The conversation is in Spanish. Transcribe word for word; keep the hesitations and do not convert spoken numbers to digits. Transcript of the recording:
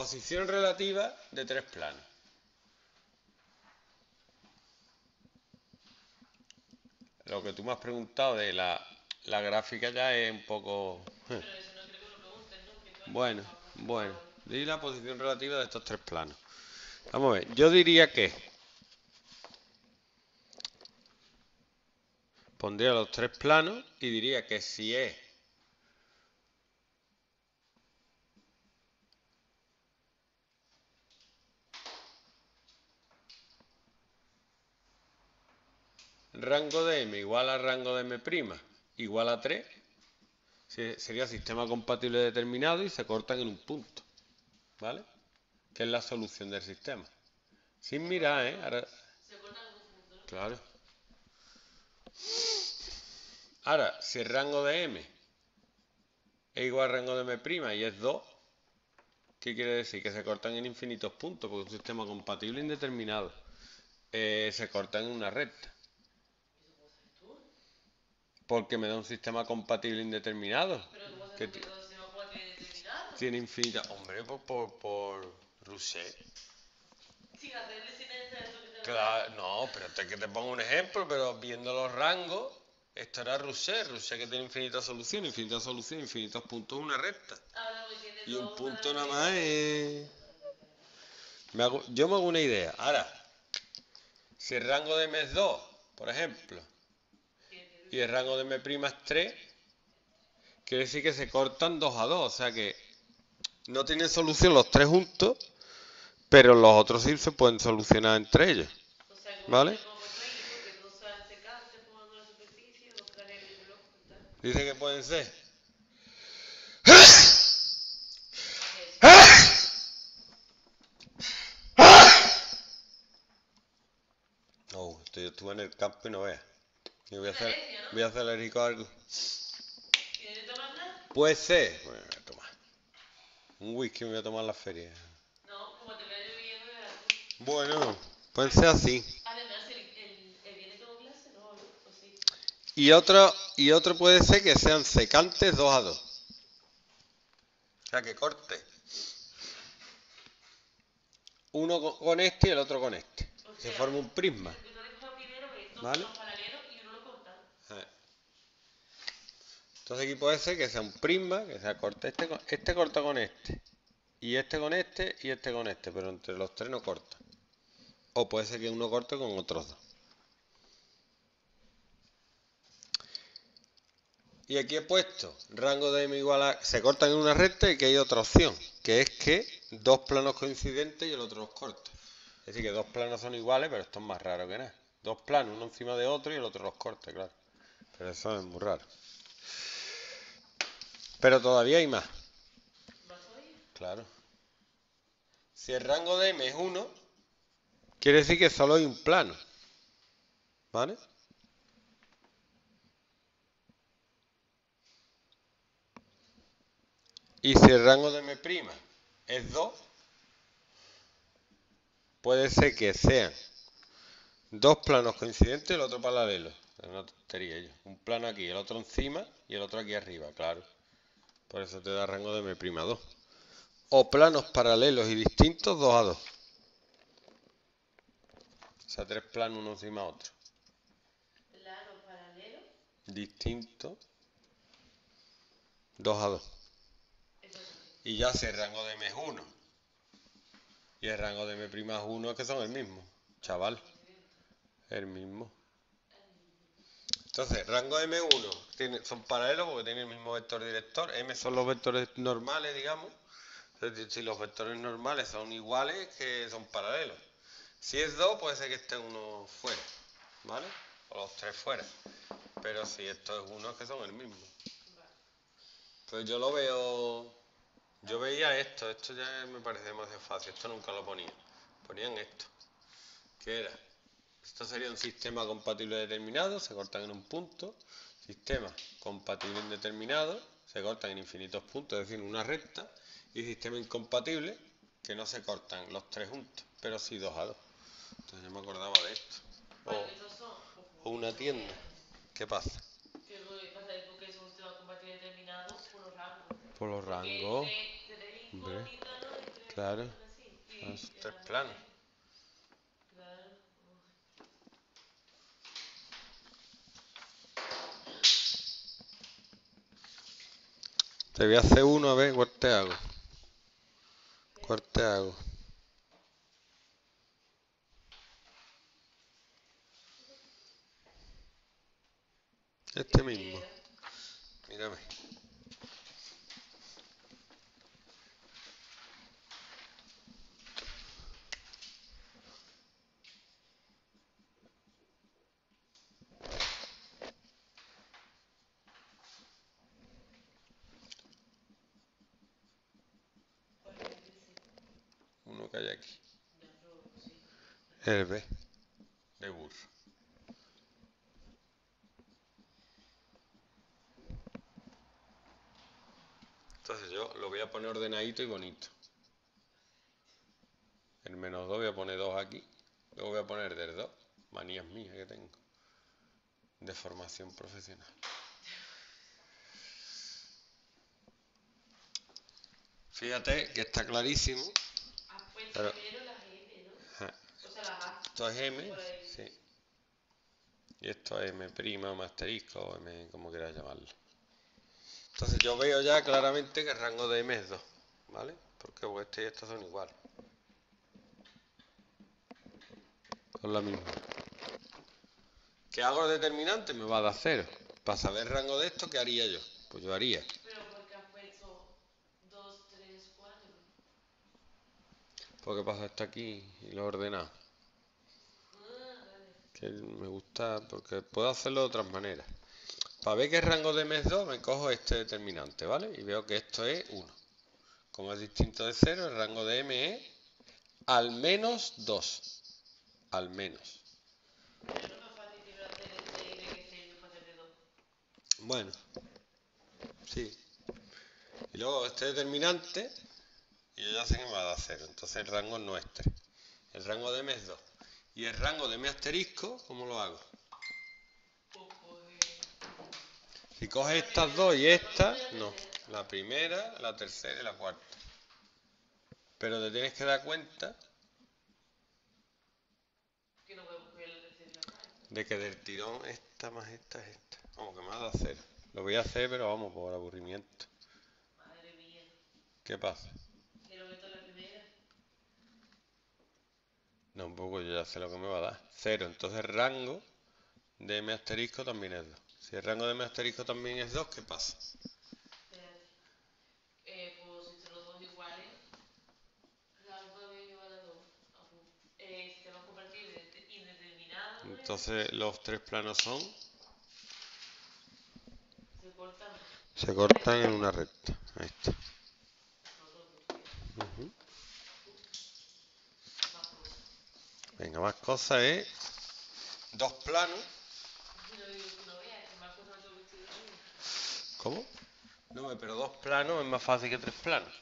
posición relativa de tres planos. Lo que tú me has preguntado de la, la gráfica ya es un poco... Pero eso no creo que lo preguntes, ¿no? Bueno, bueno. Di la posición relativa de estos tres planos. Vamos a ver. Yo diría que... Pondría los tres planos y diría que si es... rango de m igual a rango de m' igual a tres, sería sistema compatible determinado y se cortan en un punto, ¿vale? Que es la solución del sistema. Sin mirar, ¿eh? Ahora... Se cortan en un punto, ¿no? Claro. Ahora, si el rango de m es igual a rango de m' y es dos, ¿qué quiere decir? Que se cortan en infinitos puntos, porque es un sistema compatible indeterminado. Eh, se cortan en una recta. Porque me da un sistema compatible indeterminado. Pero tú que tiene indeterminado. Tiene infinita. Hombre, por, por, por Rousset. Sin hacerle silencio a eso que te... Claro, no, pero te, que te pongo un ejemplo, pero viendo los rangos, esto era Rousset. Rousset que tiene infinita solución, infinita solución, infinitos puntos, una recta. Ahora, pues, tiene y un punto nada más es... Me hago, yo me hago una idea. Ahora, si el rango de m es dos, por ejemplo, y el rango de m' es tres, quiere decir que se cortan dos a dos, o sea que no tienen solución los tres juntos, pero los otros sí se pueden solucionar entre ellos, ¿vale? Dice que pueden ser. No, yo estuve en el campo y no veas. Yo voy a hacer, voy a hacer alérgico a algo. ¿Quieres tomar nada? Puede ser. Bueno, voy a tomar. Un whisky me voy a tomar en la feria. No, como te vaya lloviendo, ¿verdad? Bueno, puede ser así. Además, el, el, el viene todo clase, ¿no? O sí. Y otro, y otro puede ser que sean secantes dos a dos. O sea, que corte. Uno con este y el otro con este. O sea, se forma un prisma. ¿Vale? Entonces aquí puede ser que sea un prisma, que sea corta este, con, este corta con este, y este con este, y este con este, pero entre los tres no corta. O puede ser que uno corte con otros dos. Y aquí he puesto rango de m igual a... Se cortan en una recta y que hay otra opción, que es que dos planos coincidentes y el otro los corta. Es decir, que dos planos son iguales, pero esto es más raro que nada. Dos planos, uno encima de otro y el otro los corta, claro. Pero eso es muy raro. Pero todavía hay más. ¿Más todavía? Claro. Si el rango de m es uno, quiere decir que solo hay un plano. ¿Vale? Y si el rango de m' es dos, puede ser que sean dos planos coincidentes y el otro paralelo. Es una tontería ello. Un plano aquí, el otro encima y el otro aquí arriba, claro. Por eso te da rango de m' dos. O planos paralelos y distintos dos a dos. O sea, tres planos uno encima de otro. ¿Planos paralelos? Distintos. dos a dos. Y ya si el rango de m es uno. Y el rango de m' es uno, es que son el mismo. Chaval. El mismo. Entonces, rango m uno tiene, son paralelos porque tienen el mismo vector director. M son los vectores normales, digamos. Entonces, si los vectores normales son iguales, que son paralelos. Si es dos, puede ser que esté uno fuera, ¿vale? O los tres fuera. Pero si esto es uno, es que son el mismo. Entonces yo lo veo... Yo veía esto, esto ya me parece demasiado fácil. Esto nunca lo ponía. Ponían esto. ¿Qué era? Esto sería un sistema compatible determinado, se cortan en un punto. Sistema compatible indeterminado, se cortan en infinitos puntos, es decir, una recta. Y sistema incompatible, que no se cortan los tres juntos, pero sí dos a dos. Entonces yo me acordaba de esto. O, o una tienda. ¿Qué pasa? ¿Qué pasa? ¿Es porque es un sistema compatible determinado por los rangos? Por los rangos. Hombre. Claro. Este es plano. Te voy a hacer uno a ver cuál te hago. ¿Cuál te hago? Este mismo. Mírame. Uno que hay aquí. El B de burro. Entonces yo lo voy a poner ordenadito y bonito. El menos dos voy a poner dos aquí. Luego voy a poner del dos. Manías mías que tengo. De formación profesional. Fíjate que está clarísimo. Ah, pues pero, primero las M, ¿no? Ah, o sea, las A. Esto es M, sí. Y esto es M prima, o asterisco, o M, como quieras llamarlo. Entonces yo veo ya claramente que el rango de M es dos, ¿vale? Porque pues, este y estos son iguales. Son la misma. ¿Qué hago el determinante? Me va a dar cero. Para saber el rango de esto, ¿qué haría yo? Pues yo haría. Pero porque has puesto dos, tres, cuatro. Porque pasa esto aquí y lo he ordenado. Ah, vale. Que me gusta, porque puedo hacerlo de otras maneras. Para ver qué rango de M es dos, me cojo este determinante, ¿vale? Y veo que esto es uno. Como es distinto de cero, el rango de M es al menos dos. Al menos. Bueno. Sí. Y luego este determinante, y ya sé que me va a dar cero. Entonces el rango no es tres. El rango de M es dos. Y el rango de M asterisco, ¿cómo lo hago? Si coge estas dos y esta, no. La primera, la tercera y la cuarta. Pero te tienes que dar cuenta de que del tirón esta más esta es esta. Vamos, que me ha dado cero. Lo voy a hacer, pero vamos, por aburrimiento. Madre mía. ¿Qué pasa? ¿Quiero meter la primera? No, un poco, yo ya sé lo que me va a dar. Cero. Entonces el rango de M asterisco también es dos. Si el rango de M asterisco también es dos, ¿qué pasa? Eh, pues entre los dos iguales, la alfa debe igual a dos. Eh, se va a compartir indeterminado. Entonces los tres planos son... Se cortan. Se cortan en una recta. Ahí está. Uh-huh. Venga, más cosas es... Dos planos. ¿Cómo? No, pero dos planos es más fácil que tres planos.